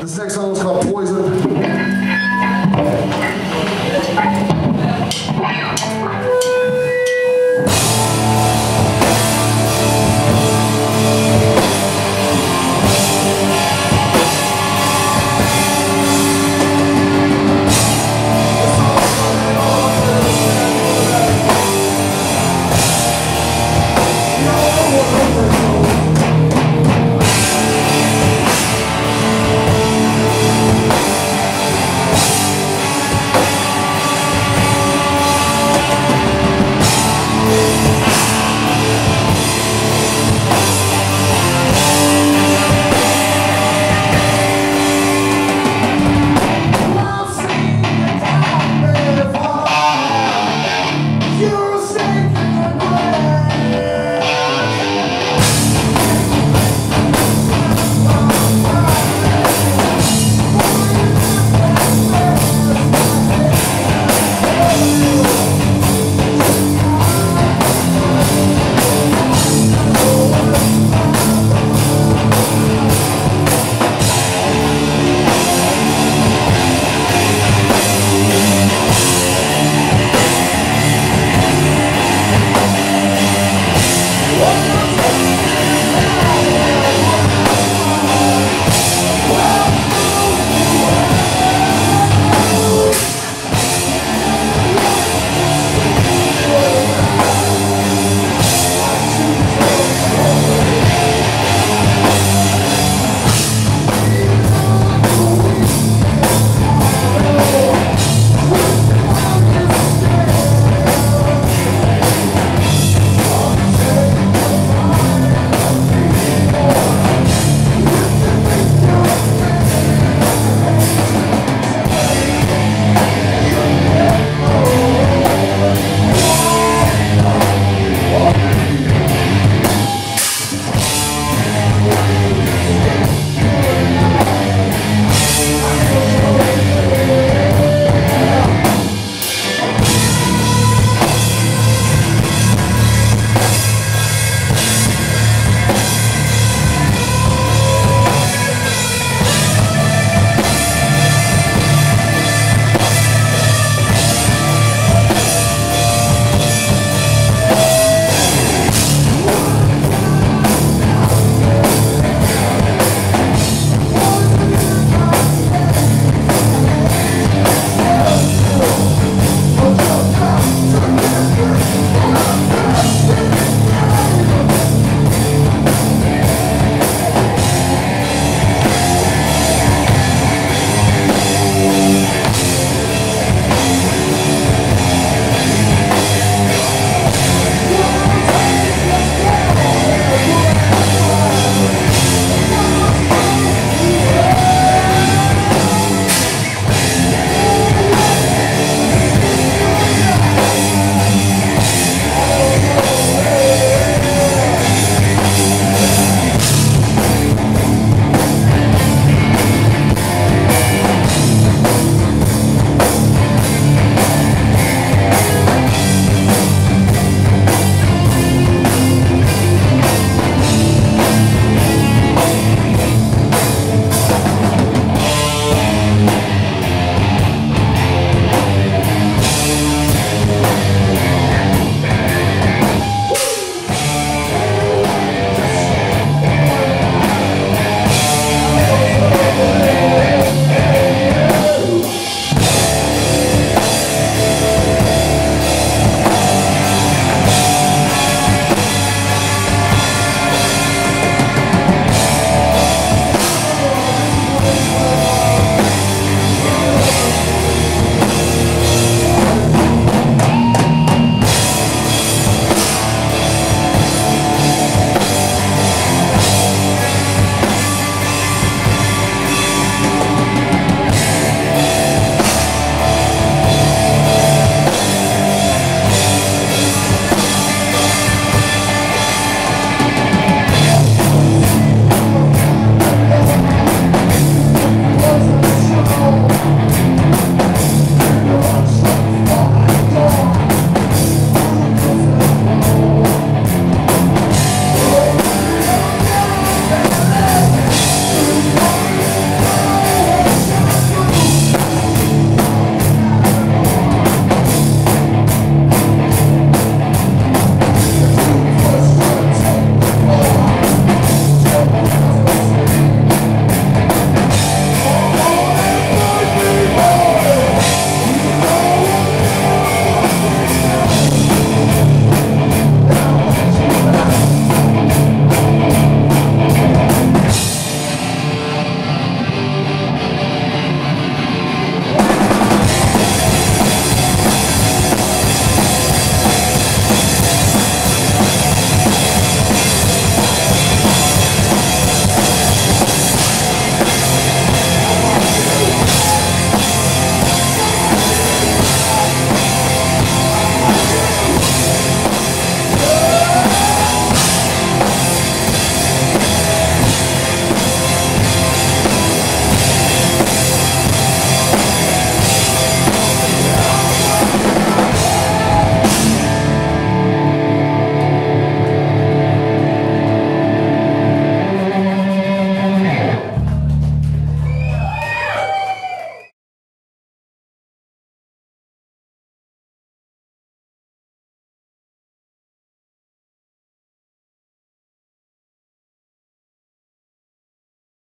This next song is called Poison.